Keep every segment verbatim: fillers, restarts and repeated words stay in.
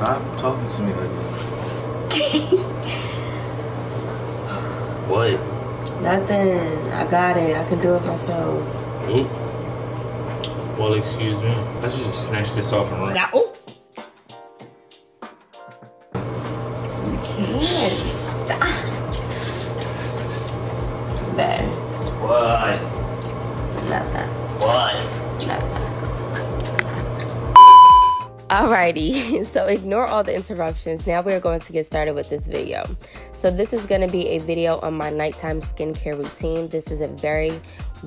Stop talking to me like that. What? Nothing. I got it. I can do it myself. Oop. Well, excuse me. I should just snatch this off and run. Now, oop. You can't. Stop. Better. What? Nothing. What? Nothing. Alrighty, so ignore all the interruptions. Now we're going to get started with this video. So this is gonna be a video on my nighttime skincare routine. This is a very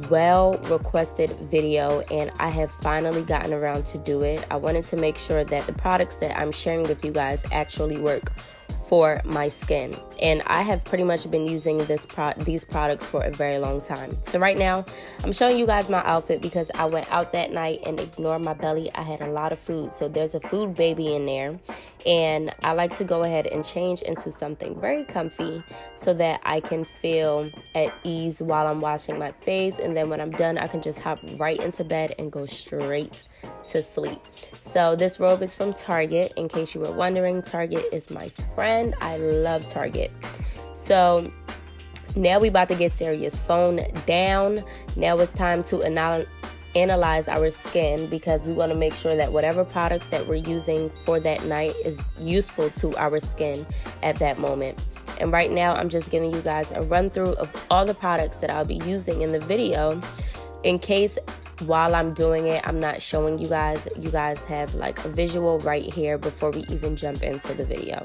well requested video and I have finally gotten around to do it. I wanted to make sure that the products that I'm sharing with you guys actually work for my skin. And I have pretty much been using this pro these products for a very long time. So right now, I'm showing you guys my outfit because I went out that night and ignored my belly. I had a lot of food, so there's a food baby in there. And I like to go ahead and change into something very comfy so that I can feel at ease while I'm washing my face. And then when I'm done, I can just hop right into bed and go straight to sleep. So this robe is from Target. In case you were wondering, Target is my friend. I love Target. So now we about to get serious. Phone down. Now it's time to anal analyze our skin because we want to make sure that whatever products that we're using for that night is useful to our skin at that moment. And right now I'm just giving you guys a run through of all the products that I'll be using in the video in case while I'm doing it, I'm not showing you guys. You guys have like a visual right here before we even jump into the video.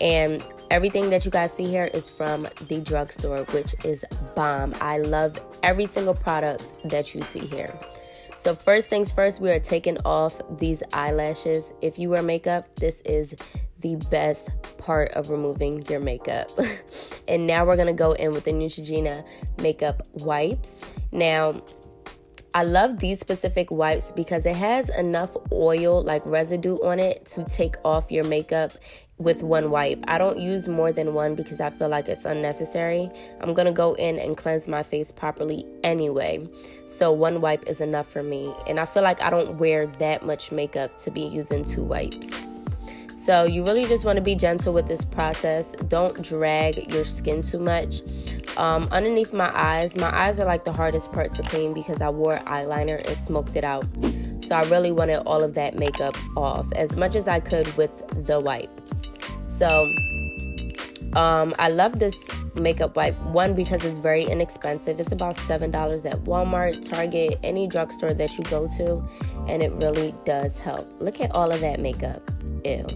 And everything that you guys see here is from the drugstore, which is bomb. I love every single product that you see here. So first things first, we are taking off these eyelashes. If you wear makeup, this is the best part of removing your makeup. And now we're gonna go in with the Neutrogena makeup wipes. Now, I love these specific wipes because it has enough oil, like residue on it, to take off your makeup with one wipe. I don't use more than one because I feel like it's unnecessary. I'm gonna go in and cleanse my face properly anyway. So one wipe is enough for me. And I feel like I don't wear that much makeup to be using two wipes. So you really just want to be gentle with this process. Don't drag your skin too much. Um, underneath my eyes, my eyes are like the hardest part to clean because I wore eyeliner and smoked it out. So I really wanted all of that makeup off as much as I could with the wipe. So um, I love this makeup wipe. One, because it's very inexpensive. It's about seven dollars at Walmart, Target, any drugstore that you go to. And it really does help. Look at all of that makeup. Ew.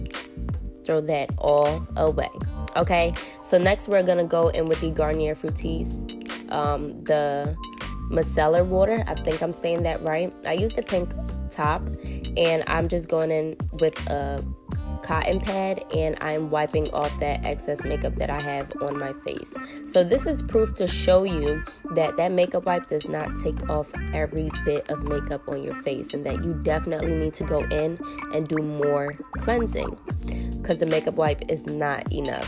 Throw that all away. Okay, so next we're gonna go in with the Garnier Fructis, um, the micellar water. I think I'm saying that right. I used the pink top and I'm just going in with a cotton pad and I'm wiping off that excess makeup that I have on my face. So this is proof to show you that that makeup wipe does not take off every bit of makeup on your face and that you definitely need to go in and do more cleansing because the makeup wipe is not enough.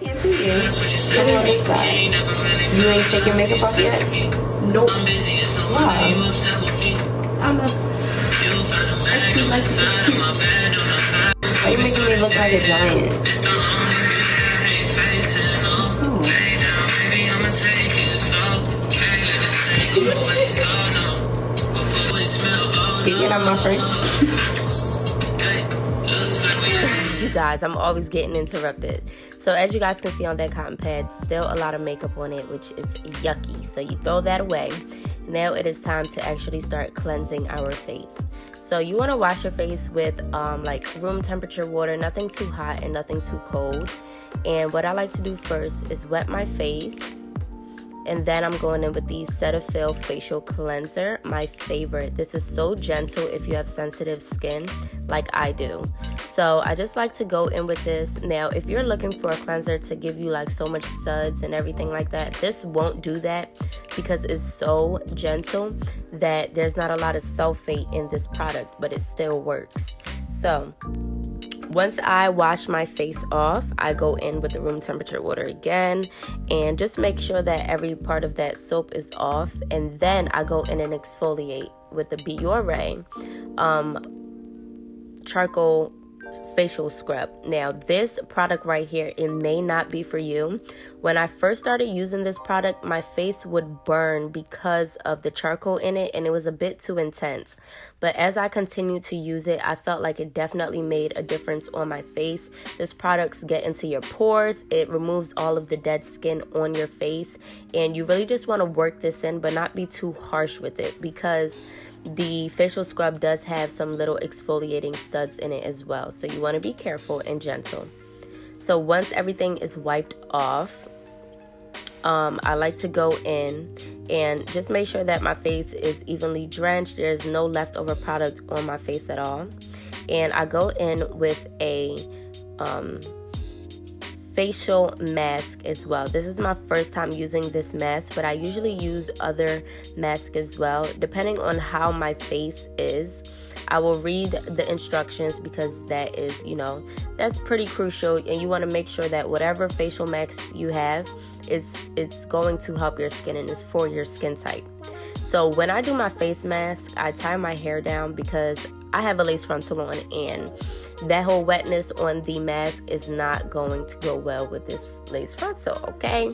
Can't see you. Put it on this side. You ain't take your makeup off yet? Nope. Wow. I'm a... Why are you making me look like a giant? You get out my face. You guys, I'm always getting interrupted. So as you guys can see on that cotton pad, still a lot of makeup on it, which is yucky. So you throw that away. Now it is time to actually start cleansing our face. So you want to wash your face with um, like room temperature water, nothing too hot and nothing too cold. And what I like to do first is wet my face. And then I'm going in with the Cetaphil facial cleanser, my favorite. This is so gentle if you have sensitive skin like I do. So I just like to go in with this. Now, if you're looking for a cleanser to give you like so much suds and everything like that, this won't do that because it's so gentle that there's not a lot of sulfate in this product, but it still works. So once I wash my face off, I go in with the room temperature water again and just make sure that every part of that soap is off. And then I go in and exfoliate with the Biore um, charcoal facial scrub. Now this product right here, it may not be for you. When I first started using this product, my face would burn because of the charcoal in it, and it was a bit too intense. But as I continued to use it, I felt like it definitely made a difference on my face. This product gets into your pores, it removes all of the dead skin on your face, and you really just want to work this in but not be too harsh with it, because the facial scrub does have some little exfoliating studs in it as well. So you want to be careful and gentle. So once everything is wiped off, Um, I like to go in and just make sure that my face is evenly drenched. There's no leftover product on my face at all. And I go in with a um, facial mask as well. This is my first time using this mask, but I usually use other masks as well. Depending on how my face is, I will read the instructions, because that is, you know, that's pretty crucial. And you want to make sure that whatever facial mask you have, it's it's going to help your skin and it's for your skin type. So when I do my face mask, I tie my hair down because I have a lace frontal on, and that whole wetness on the mask is not going to go well with this lace frontal, okay?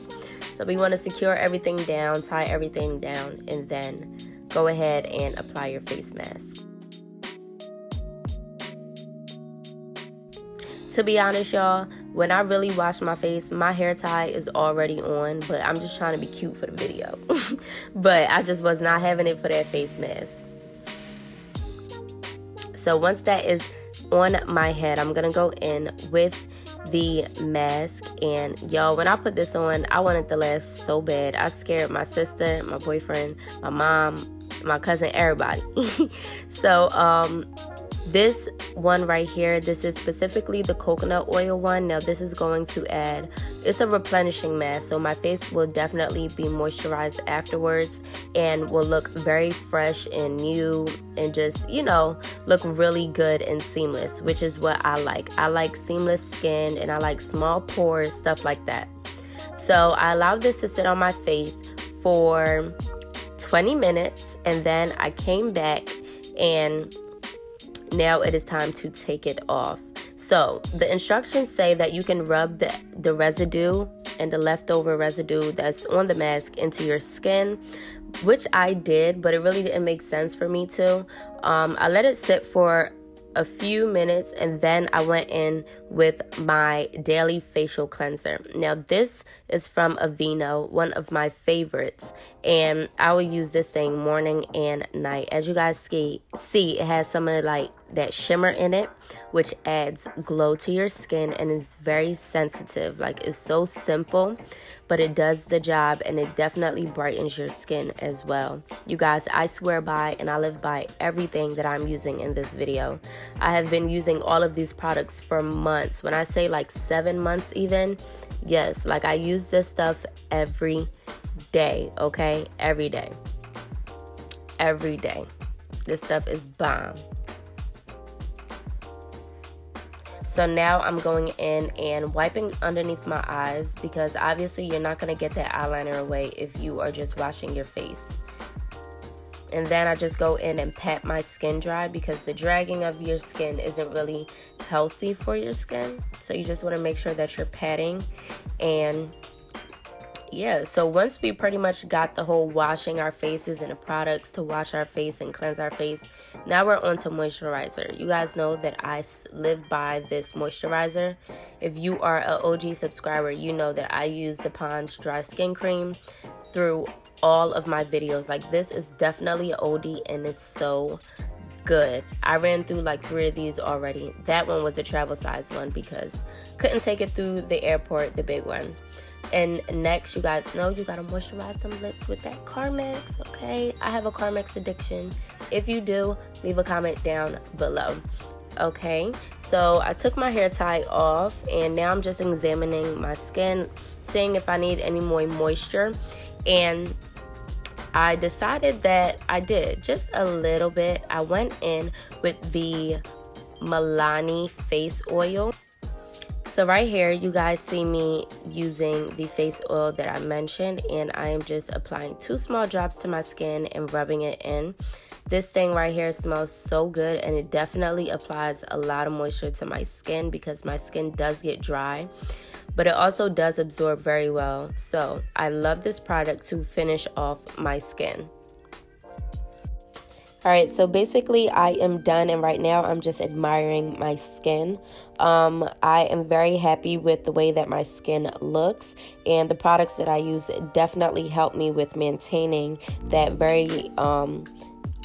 So we want to secure everything down, tie everything down, and then go ahead and apply your face mask. To be honest, y'all, when I really wash my face, my hair tie is already on, but I'm just trying to be cute for the video. But I just was not having it for that face mask. So once that is on my head, I'm going to go in with the mask. And y'all, when I put this on, I wanted to laugh so bad. I scared my sister, my boyfriend, my mom, my cousin, everybody. So, um... this one right here, this is specifically the coconut oil one. Now this is going to add, it's a replenishing mask, so my face will definitely be moisturized afterwards and will look very fresh and new and just, you know, look really good and seamless, which is what I like. I like seamless skin and I like small pores, stuff like that. So I allowed this to sit on my face for twenty minutes, and then I came back, and now it is time to take it off. So the instructions say that you can rub the, the residue and the leftover residue that's on the mask into your skin, which I did, but it really didn't make sense for me to. Um, I let it sit for a few minutes, and then I went in with my daily facial cleanser. Now this is from Aveeno, one of my favorites, and I will use this thing morning and night. As you guys see, see it has some of like that shimmer in it, which adds glow to your skin, and it's very sensitive. Like, it's so simple, but it does the job, and it definitely brightens your skin as well. You guys, I swear by and I live by everything that I'm using in this video. I have been using all of these products for months. When I say like seven months even, yes, like I use this stuff every day, okay? Every day. Every day. This stuff is bomb. So now I'm going in and wiping underneath my eyes, because obviously you're not going to get that eyeliner away if you are just washing your face. And then I just go in and pat my skin dry, because the dragging of your skin isn't really healthy for your skin. So you just want to make sure that you're patting. And yeah, so once we pretty much got the whole washing our faces and the products to wash our face and cleanse our face, now we're on to moisturizer. You guys know that I live by this moisturizer. If you are an O G subscriber, you know that I use the Pond's Dry Skin Cream through all of my videos. Like, this is definitely an O D, and it's so good. I ran through like three of these already. That one was a travel size one because couldn't take it through the airport, the big one. And next, you guys know you gotta moisturize some lips with that Carmex, okay? I have a Carmex addiction. If you do, leave a comment down below, okay? So I took my hair tie off, and now I'm just examining my skin, seeing if I need any more moisture. And I decided that I did, just a little bit. I went in with the Milani face oil. So right here, you guys see me using the face oil that I mentioned, and I am just applying two small drops to my skin and rubbing it in. This thing right here smells so good, and it definitely applies a lot of moisture to my skin because my skin does get dry, but it also does absorb very well. So I love this product to finish off my skin. All right, so basically I am done, and right now I'm just admiring my skin. Um, I am very happy with the way that my skin looks, and the products that I use definitely help me with maintaining that very um,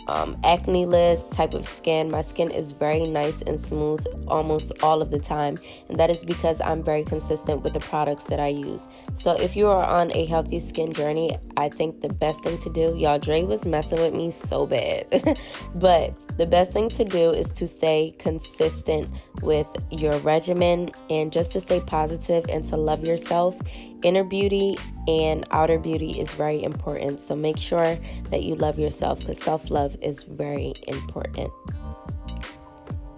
um, acne-less type of skin. My skin is very nice and smooth almost all of the time, and that is because I'm very consistent with the products that I use. So if you are on a healthy skin journey, I think the best thing to do, y'all, Dre was messing with me so bad, but the best thing to do is to stay consistent with your regimen and just to stay positive and to love yourself. Inner beauty and outer beauty is very important. So make sure that you love yourself, because self-love is very important.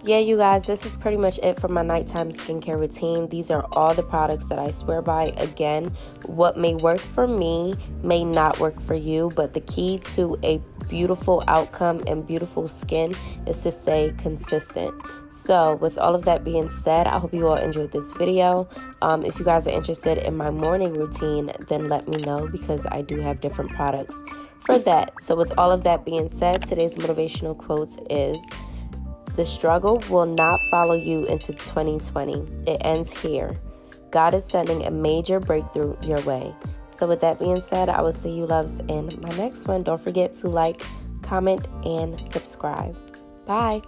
Yeah, you guys, this is pretty much it for my nighttime skincare routine. These are all the products that I swear by. Again, what may work for me may not work for you, but the key to a beautiful outcome and beautiful skin is to stay consistent. So with all of that being said, I hope you all enjoyed this video. Um, if you guys are interested in my morning routine, then let me know, because I do have different products for that. So with all of that being said, today's motivational quote is: the struggle will not follow you into twenty twenty. It ends here. God is sending a major breakthrough your way. So with that being said, I will see you loves in my next one. Don't forget to like, comment, and subscribe. Bye.